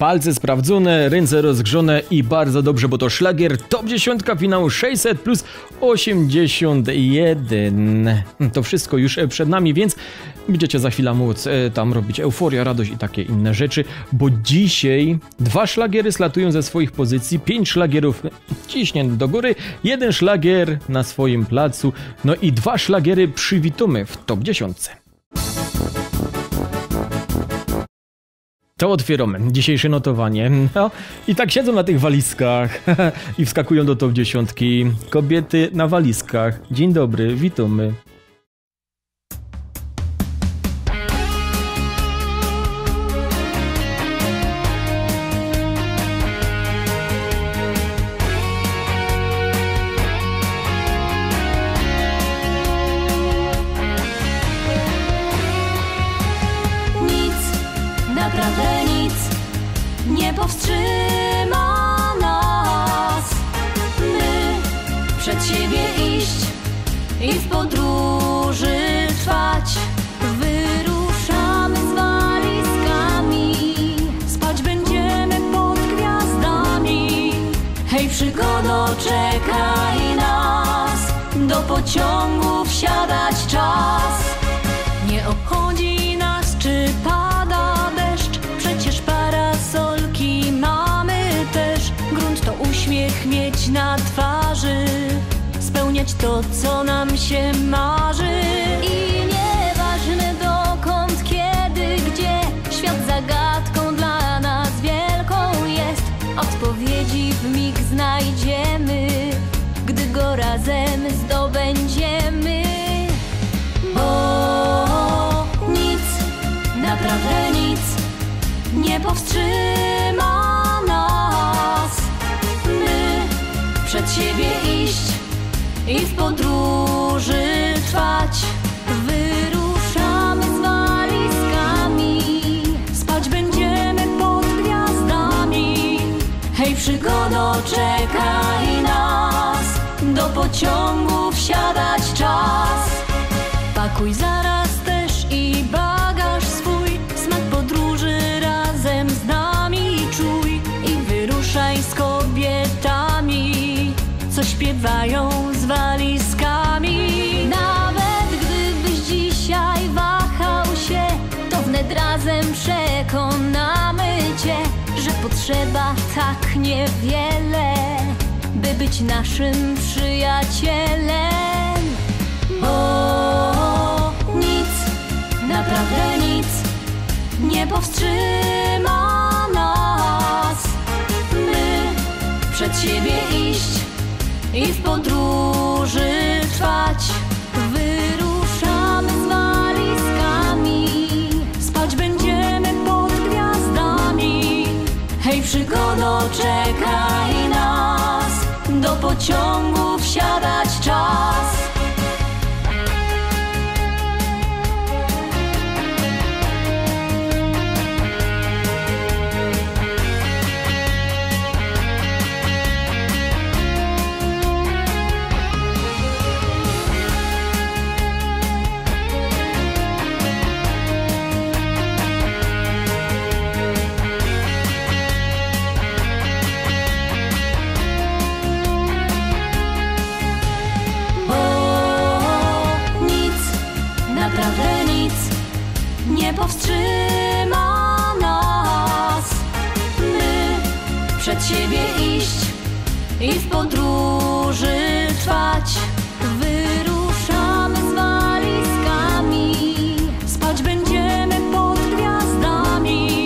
Palce sprawdzone, ręce rozgrzone i bardzo dobrze, bo to szlagier Top 10 finału 600 plus 81. To wszystko już przed nami, więc będziecie za chwilę móc tam robić euforię, radość i takie inne rzeczy, bo dzisiaj dwa szlagiery slatują ze swoich pozycji, 5 szlagierów ciśnie do góry, jeden szlagier na swoim placu, no i dwa szlagiery przywitamy w Top 10. To otwieramy dzisiejsze notowanie. No, i tak siedzą na tych walizkach i wskakują do top 10. Kobiety na walizkach. Dzień dobry, witamy. Czekaj nas, do pociągu wsiadać czas. Nie obchodzi nas, czy pada deszcz, przecież parasolki mamy też. Grunt to uśmiech mieć na twarzy, spełniać to, co nam się marzy. I nieważne dokąd, kiedy, gdzie, świat zagadką dla nas wielką jest. Odpowiedzi w mig znajdziemy, gdy go razem zdobędziemy. Bo nic, naprawdę nic nie powstrzyma nas, by przed siebie iść i w podróży trwać. Wyruszamy z walizkami, spać będziemy pod gwiazdami. Hej, przygodo, czekaj nas, do pociągu wsiadać czas. Pakuj zaraz też i bagaż swój, smak podróży razem z nami czuj. I wyruszaj z kobietami, co śpiewają z walizkami. Nawet gdybyś dzisiaj wahał się, to wnet razem przekonamy cię, że potrzeba tak niewiele, by być naszym przyjacielem. Bo nic, naprawdę nic nie powstrzyma nas, by przed siebie iść i w podróży trwać. Wyruszamy z walizkami, spać będziemy pod gwiazdami. Hej, przygodo, czekaj nas, do pociągu wsiadać czas. Powstrzyma nas, by przed siebie iść i w podróży trwać. Wyruszamy z walizkami, spać będziemy pod gwiazdami.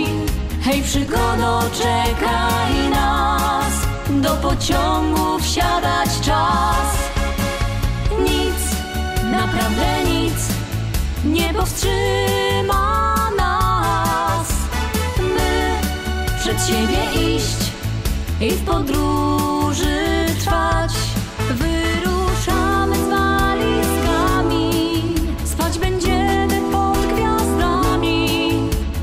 Hej, przygodo, czekaj nas, do pociągu wsiadać czas. Nic, naprawdę nic nie powstrzyma nas, by przed siebie iść i w podróży trwać. Wyruszamy z walizkami, spać będziemy pod gwiazdami.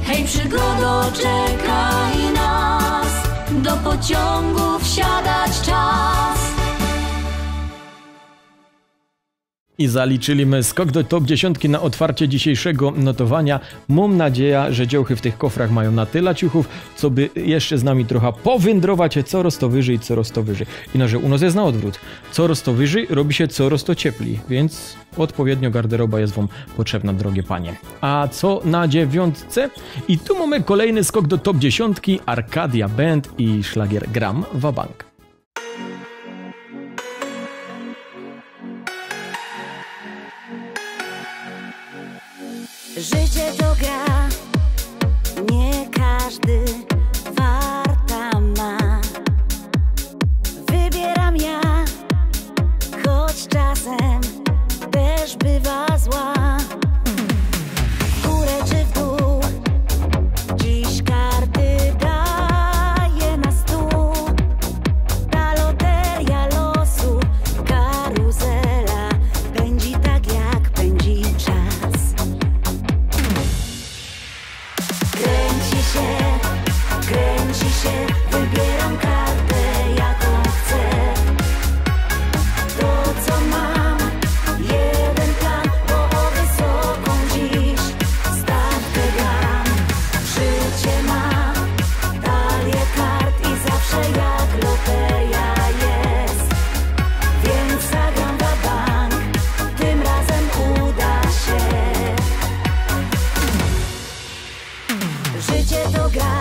Hej, przygodo, czekaj nas, do pociągu wsiadać czas. I zaliczyliśmy skok do top 10 na otwarcie dzisiejszego notowania. Mam nadzieję, że dziełchy w tych kofrach mają na tyle ciuchów, co by jeszcze z nami trochę powędrować coraz to wyżej. I że u nas jest na odwrót. Coraz to wyżej robi się coraz to cieplej, więc odpowiednio garderoba jest wam potrzebna, drogie panie. A co na 9? I tu mamy kolejny skok do top 10. Arcadia Band i szlagier Gram Wabank. Życie to gra, nie każdy warta ma. Wybieram ja, choć czasem też bywa zła. W górę czy w dół, dziś karty daje na stół. Ta loteria losu, karuzela, pędzi tak jak pędzi czas. Kręci się, wybieram kartę, jaką chcę. To, co mam, jeden plan, bo o wysoką dziś stawkę gram. Życie ma talię kart i zawsze jak loteria jest. Więc zagram na bank, tym razem uda się. Życie to gra.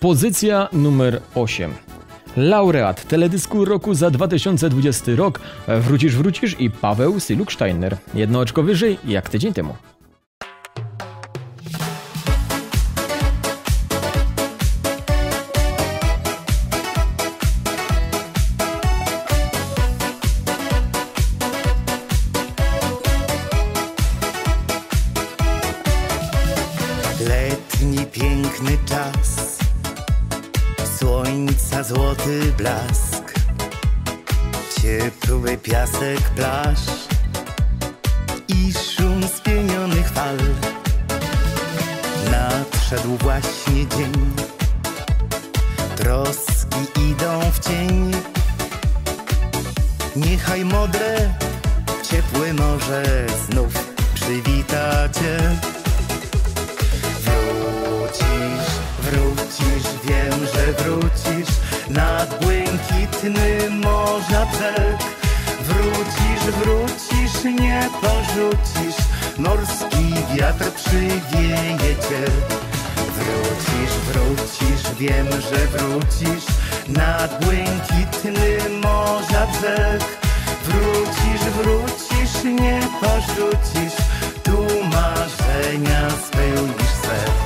Pozycja numer 8. Laureat teledysku roku za 2020 rok Wrócisz, wrócisz i Paweł Siluk-Sztajner. Jedno oczko wyżej jak tydzień temu. Letni piękny czas, słońca złoty blask, ciepły piasek plaż i szum spienionych fal. Nadszedł właśnie dzień, troski idą w cień. Niechaj modre, ciepłe morze znów przywita cię. wrócisz nad błękitny morza brzeg. Wrócisz, wrócisz, nie porzucisz, morski wiatr przywieje cię. Wrócisz, wrócisz, wiem, że wrócisz nad błękitny morza brzeg. Wrócisz, wrócisz, nie porzucisz, tu marzenia spełnisz swe.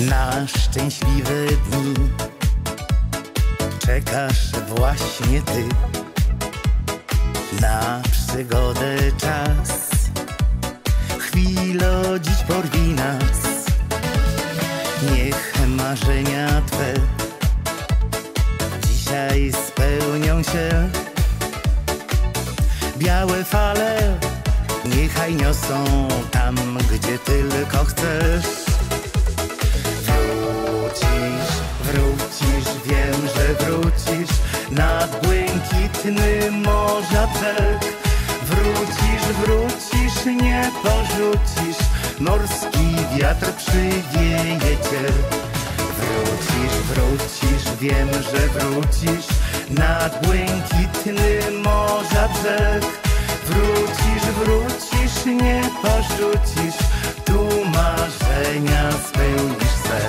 Na szczęśliwe dni czekasz właśnie ty. Na przygodę czas, chwilo dziś porwi nas. Niech marzenia twe dzisiaj spełnią się. Białe fale niechaj niosą tam, gdzie tylko chcesz. Wrócisz, wiem, że wrócisz nad błękitny morza brzeg. Wrócisz, wrócisz, nie porzucisz, morski wiatr przywieje cię. Wrócisz, wrócisz, wiem, że wrócisz nad błękitny morza brzeg. Wrócisz, wrócisz, nie porzucisz, tu marzenia spełnisz se.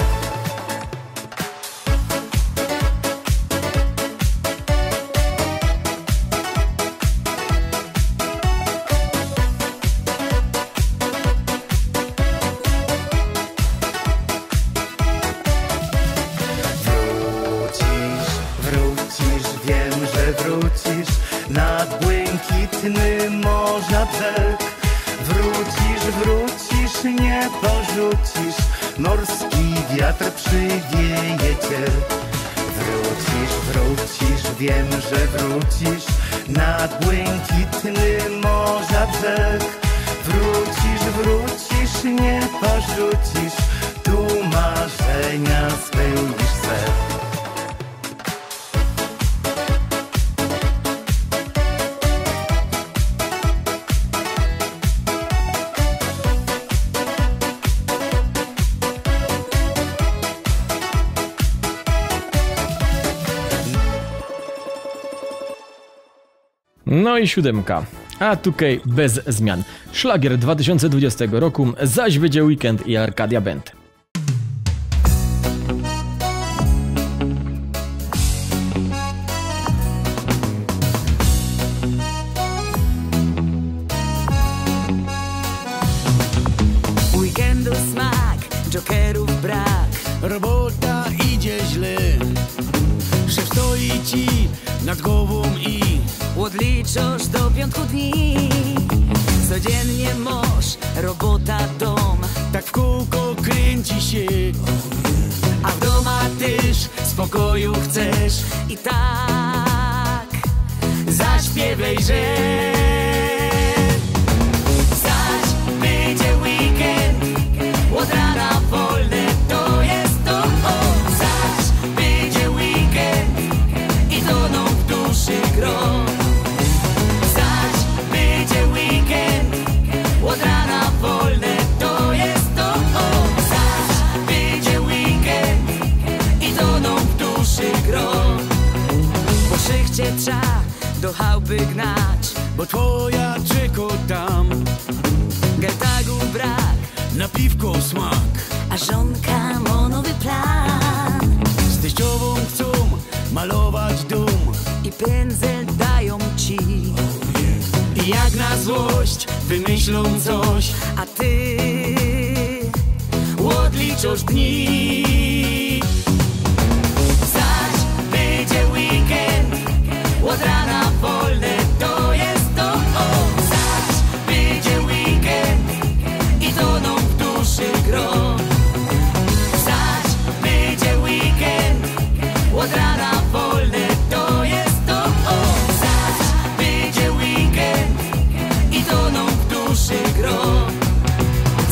No i siódemka. A tutaj bez zmian. Szlagier 2020 roku, zaś będzie Weekend i Arcadia Band. Weekendu smak, jokerów brak, robota idzie źle. Szef stoi ci nad głową i odliczasz do piątku dni. Codziennie masz robota, dom, tak w kółko kręci się. A w doma tyż spokoju chcesz. I tak zaśpiewaj, że zaś będzie weekend, od rana wolne to jest to. Zaś będzie weekend i toną w duszy grom. Trza do chałupy gnać, bo twoja czeka tam. Getagu brak, na piwko smak, a żonka monowy plan. Z teściową chcą malować dom i pędzel dają ci. I jak na złość wymyślą coś, a ty odliczasz dni. Zaś będzie weekend, od rana wolne to jest to. Zaś będzie weekend i toną w duszy grom. Zaś będzie weekend, od rana wolne to jest to. Zaś będzie weekend i toną w duszy grom.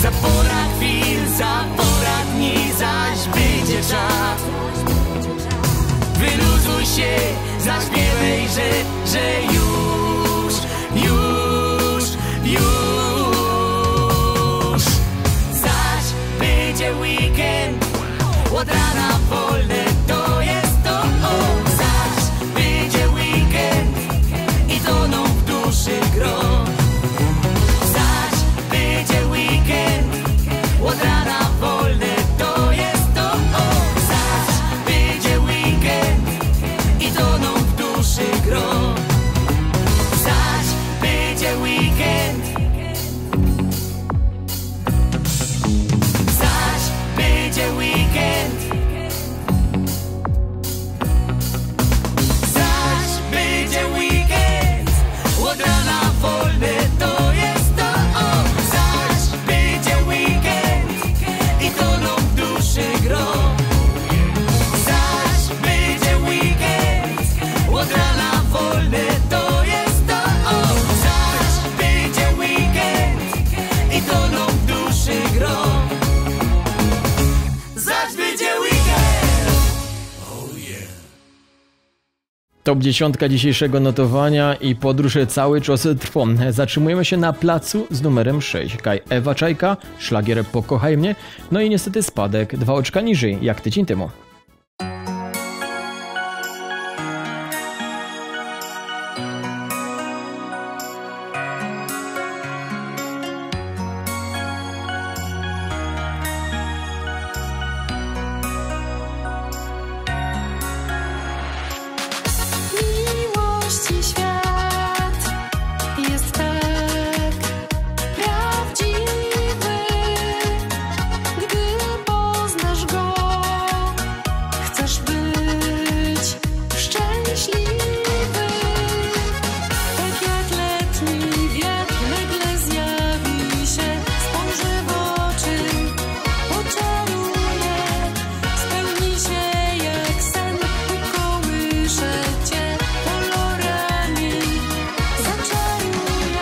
Zapora chwil, zapora dni, zaś będzie. Zasuj się, zaśpiewaj, że już. Zaś będzie weekend, od rana wolne to jest to. Zaś będzie weekend i toną w duszy gro. Zaś będzie weekend, od rana wolne to jest to. Zaś będzie weekend i toną w duszy gro. Zaś będzie weekend. Zaś będzie weekend. Zaś będzie weekend. Od rana wolne to jest to. Zaś będzie weekend i toną w duszy gro. Zaś będzie weekend. Od rana wolne to jest to. Zaś będzie weekend i toną w duszy gro. Zaś będzie weekend. Top 10 dzisiejszego notowania i podróże cały czas trwą. Zatrzymujemy się na placu z numerem 6. Kaj Ewa Czajka, szlagier Pokochaj mnie. No i niestety spadek, 2 oczka niżej, jak tydzień temu. Miłości świat jest tak prawdziwy, gdy poznasz go, chcesz być szczęśliwy. Tak jak letni wiatr nagle zjawi się, spojrzy w oczy, poczaruje, spełni się jak sen i kołysze cię. Pokochaj mnie tak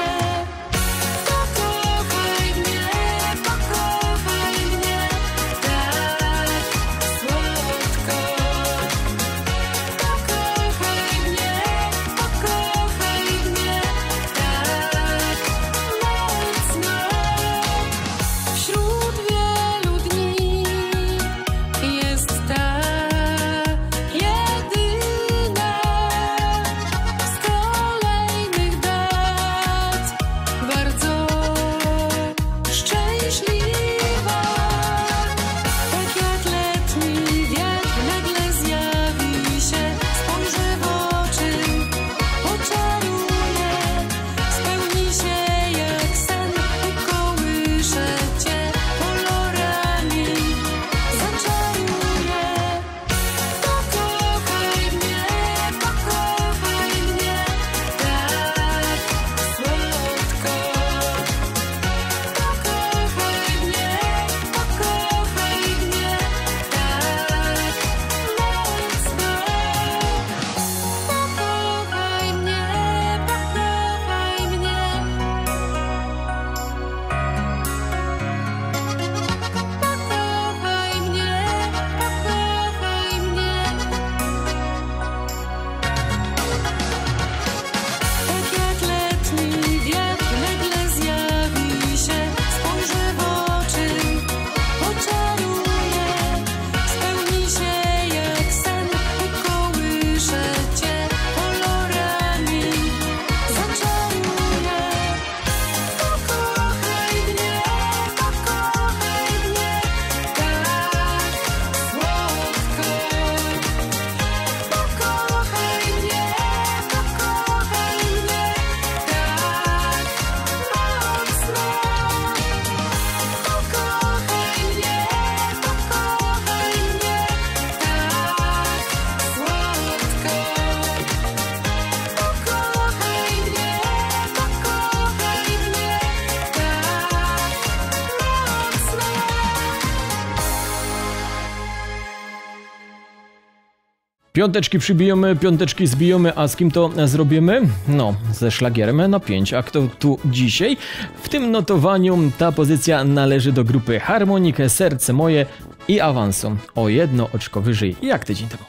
słodko. Pokochaj mnie tak mocno. Wśród wielu dni jest ta jedyna. Z kolejnych dat bardzo szczęśliwa. Tak jak letni wiatr nagle zjawi się, spojrzy w oczy, poczaruje, spełni się jak sen i kołysze cię kolorami, zaczaruje. Pokochaj mnie tak słodko. Pokochaj mnie tak mocno. Pokochaj mnie, pokochaj mnie. Pokochaj mnie, pokochaj mnie. Tak jak letni wiatr nagle zjawi się, spojrzy w oczy, poczaruje, spełni się jak sen i kołysze cię kolorami, zaczaruje. Pokochaj mnie tak słodko. Pokochaj mnie tak mocno. Pokochaj mnie tak słodko. Pokochaj mnie tak mocno. Piąteczki przybijemy, piąteczki zbijemy, a z kim to zrobimy? No, ze szlagierem na 5. A kto tu dzisiaj? W tym notowaniu ta pozycja należy do grupy Harmonikę, Serce moje i awansu o 1 oczko wyżej, jak tydzień temu.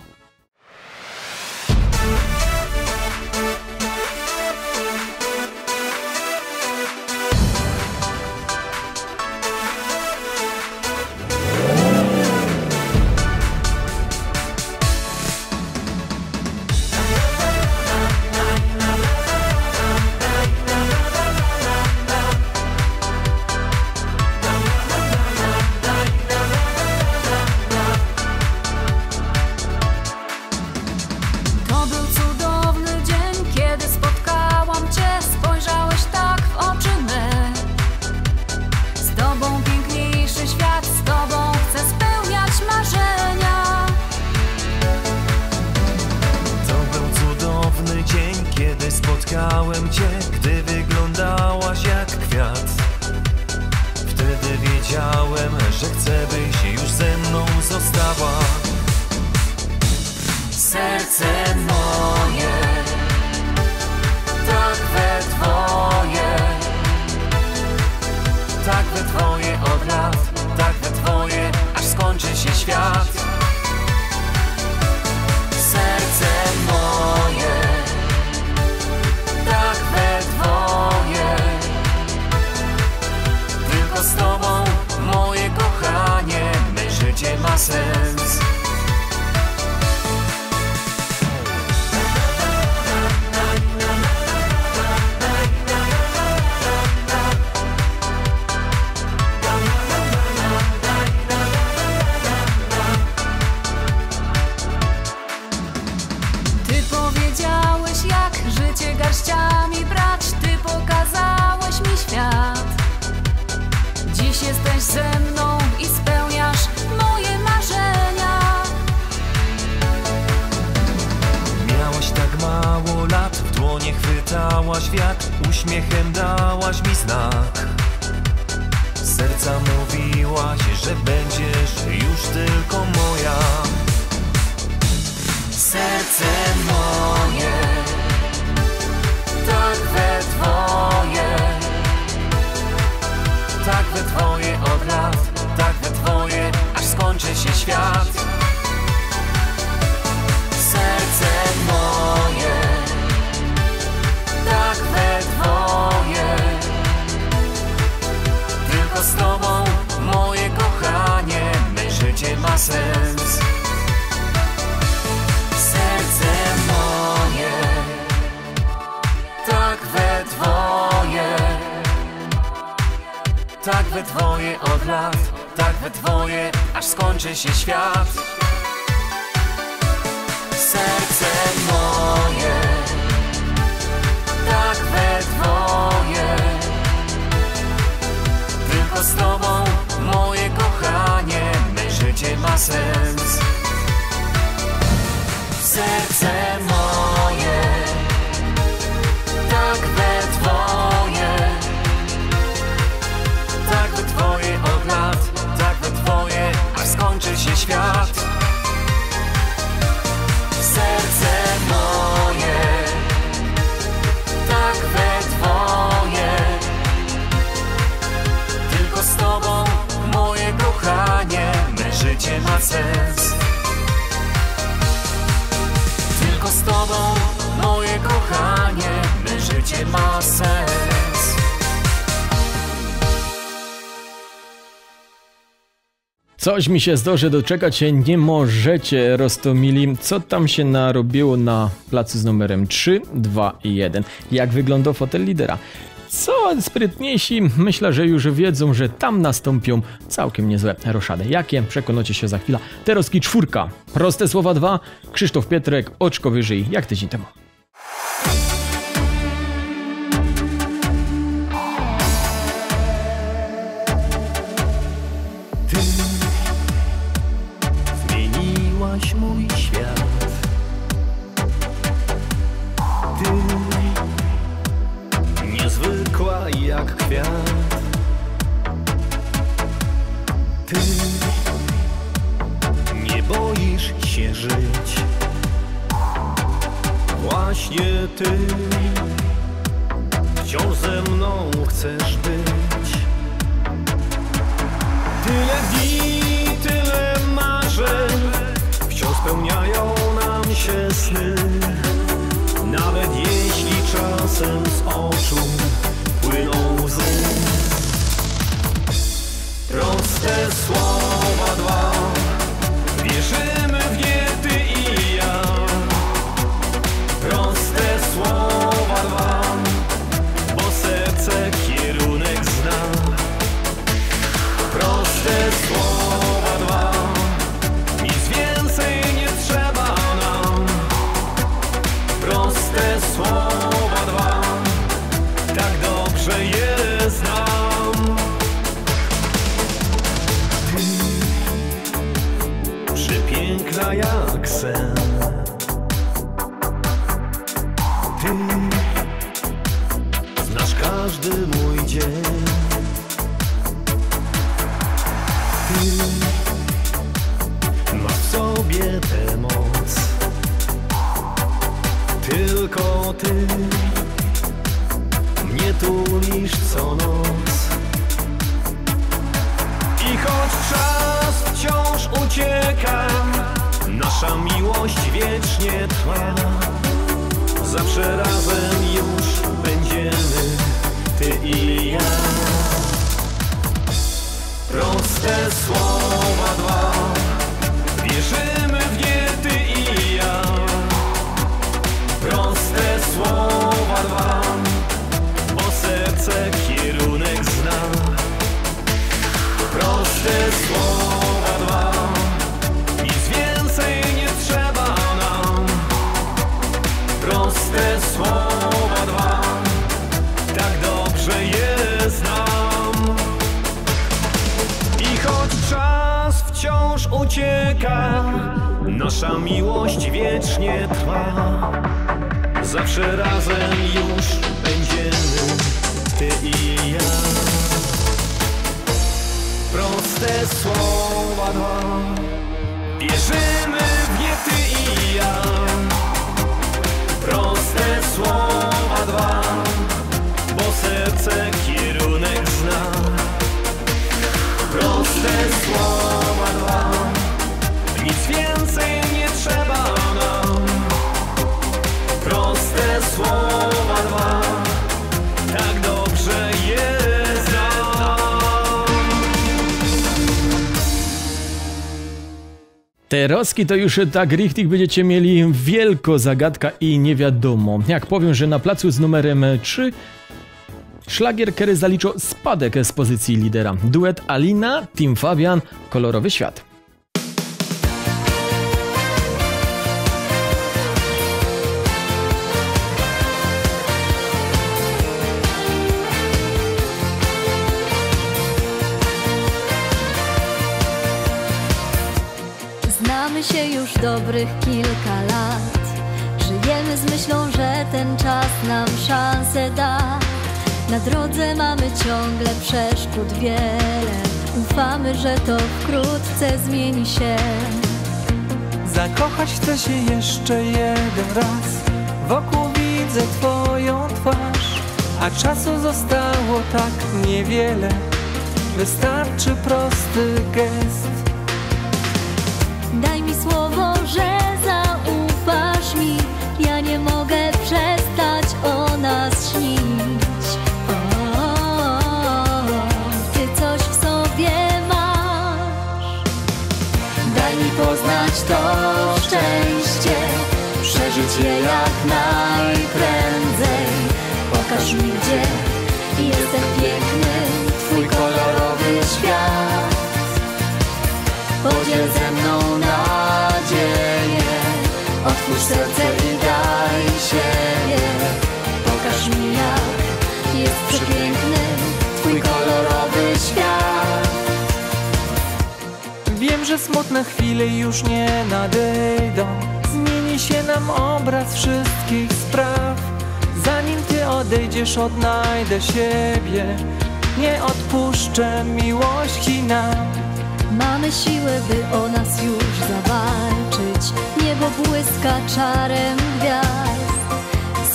Spotkałem cię, gdy wyglądałaś jak kwiat. Wtedy wiedziałem, że chcę, byś już ze mną została. Serce moje, tak we twoje, tak we twoje od lat, tak we twoje, aż skończy się świat. Serce moje, tak we twoje, tylko z tobą, moje kochanie, my życie ma sens. Garściami brać, ty pokazałeś mi świat. Dziś jesteś ze mną i spełniasz moje marzenia. Miałaś tak mało lat, w dłonie chwytałaś wiatr, uśmiechem dałaś mi znak. Z serca mówiłaś, że będziesz już tylko moja. Serce moje, tak we twoje, tak we twoje od lat, tak we twoje, aż skończy się świat. Serce moje, tak we twoje, tylko z tobą, moje kochanie, my życie ma sens. Serce moje, tak we twoje, tak we twoje od lat, tak we twoje, aż skończy się świat. Serce moje, tak we twoje, tylko z tobą, moje kochanie, my życie ma sens. Serce moje, tak we twoje, tak we twoje od lat, tak we twoje, aż skończy się świat. Serce moje, tak we twoje, tylko z tobą, moje kochanie, my życie ma sens. Tylko z tobą, moje kochanie, my życie ma sens. Coś mi się zdarzy, doczekać się nie możecie, Rostomili. Co tam się narobiło na placu z numerem 3, 2 i 1? Jak wyglądał fotel lidera? Co sprytniejsi, myślę, że już wiedzą, że tam nastąpią całkiem niezłe roszady. Jakie? Przekonacie się za chwilę. Teroski 4. Proste słowa 2. Krzysztof Pietrek, oczko wyżej, jak tydzień temu. Ty zmieniłaś mój świat. Ty niezwykła jak kwiat. Ty nie boisz się żyć. Właśnie ty wciąż ze mną chcesz być. Tyle dni, tyle marzeń, wciąż spełniają nam się sny. Nawet jeśli czasem z oczu płyną łzy. Proste słowa dwa, wierzymy w nie ty i ja. Proste słowa dwa, bo serce kierunek zna. Proste słowa. tylko ty mnie tulisz co noc. I choć czas wciąż ucieka, nasza miłość wiecznie trwa. Zawsze razem już będziemy, ty i ja. Proste słowa dwa, wierzymy w nie, ty i ja. Proste słowa dwa, bo serce kierunek zna. Proste słowa dwa, nic więcej nie trzeba nam. Proste słowa dwa, tak dobrze je znam. I choć czas wciąż ucieka, nasza miłość wiecznie trwa. Zawsze razem już będziemy, ty i ja. Proste słowa dwa, wierzymy w nie, ty i ja. Proste słowa dwa, bo serce kierunek zna. Proste słowa dwa, nic więcej nie trzeba nam. Proste słowa dwa, tak dobrze je znam. Te roski to już tak richtig będziecie mieli wielko zagadka i nie wiadomo. Jak powiem, że na placu z numerem 3 szlagier Kery zaliczył spadek z pozycji lidera. Duet Alina, Tim Fabian, Kolorowy Świat. Znamy się już dobrych kilka lat. Żyjemy z myślą, że ten czas nam szansę da. Na drodze mamy ciągle przeszkód wiele. Ufamy, że to wkrótce zmieni się. Zakochać chcę się jeszcze jeden raz. Wokół widzę twoją twarz, a czasu zostało tak niewiele. Wystarczy prosty gest. Daj mi słowo, że zaufasz mi. Ja nie mogę przestać o nas śnić. Ty coś w sobie masz. Daj mi poznać to szczęście, przeżyć je jak najprędzej. Pokaż mi, gdzie jestem piękny, twój kolorowy świat. Podziel ze mną nadzieję, otwórz serce i daj siebie. Pokaż mi, jak jest przepiękny twój kolorowy świat. Wiem, że smutne chwile już nie nadejdą. Zmieni się nam obraz wszystkich spraw. Zanim ty odejdziesz, odnajdę siebie. Nie odpuszczę miłości nam. Mamy siłę, by o nas już zawalczyć. Niebo błyska czarem gwiazd.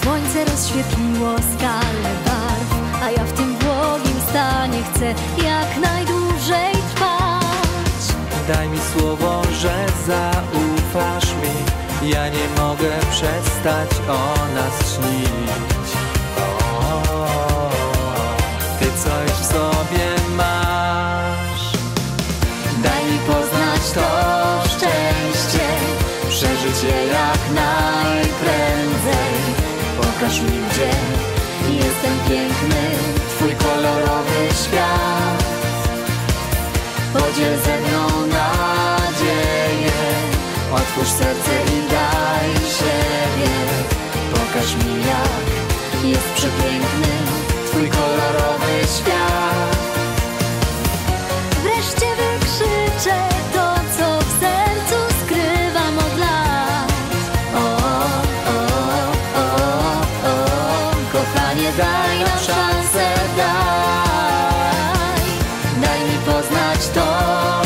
Słońce rozświetliło skalę barw, a ja w tym błogim stanie chcę jak najdłużej trwać. Daj mi słowo, że zaufasz mi. Ja nie mogę przestać o nas śnić. Ty coś w sobie masz. Poznać to szczęście, przeżyć je jak najprędzej. Pokaż mi, gdzie jestem piękny, twój kolorowy świat. Podziel ze mną nadzieję, otwórz serce i daj siebie. Pokaż mi, jak jest przepiękny twój kolorowy świat. Wreszcie wykrzyczę to, co w sercu skrywam od lat. Kochanie, daj nam szansę, daj. Daj mi poznać to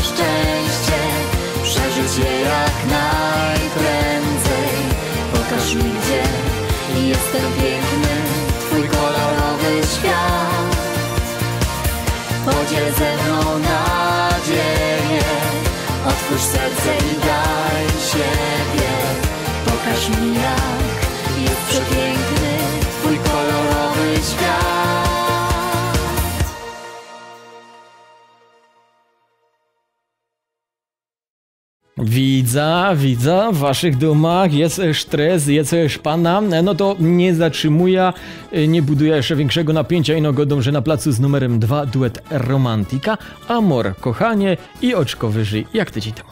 szczęście, przeżyć je jak najprędzej. Pokaż mi, gdzie pokaż mi, jak jest przepiękny twój kolorowy świat. Widzę, w waszych domach jest stres, jest szpana, no to nie zatrzymuje, nie buduje jeszcze większego napięcia i godą, że na placu z numerem 2 duet Romantika, Amor, kochanie i oczko wyżej, jak tydzień temu.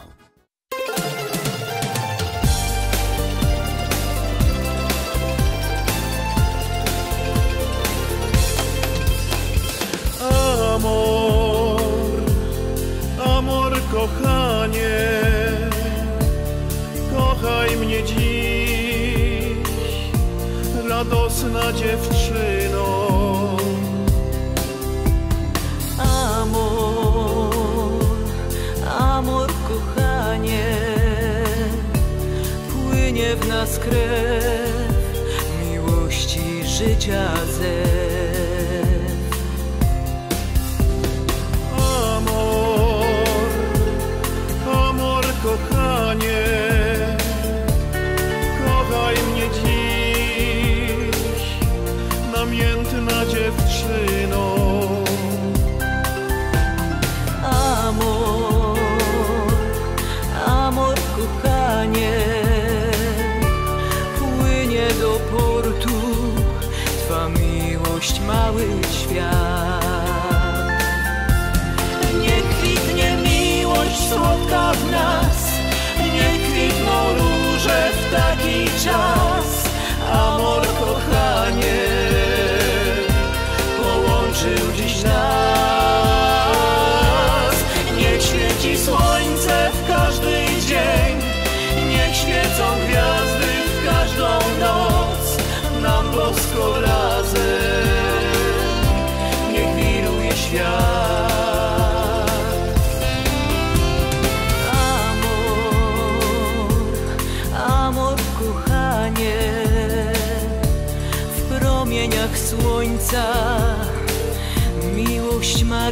Radosna dziewczyno, amor, amor kochanie, płynie w nas krew miłości życia zew. Amor, amor kochanie, kochaj mnie dziś, namiętna dziewczyno. Amor, amor kochanie, płynie do portu twa miłość, mały świat. Niech kwitnie miłość słodka w nas, niech kwitną róże w taki czas. Amor kochanie połączył dziś nas. Niech świeci słońce w każdy dzień, niech świecą gwiazdy w każdą noc, nam bosko razem niech wiruje świat. Jak słońca miłość ma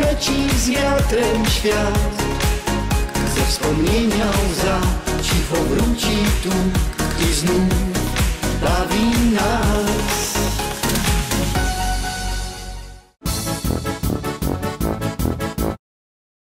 Leci z wiatrem świat, ze wspomnienia łza cicho wróci tu i znów bawi nas.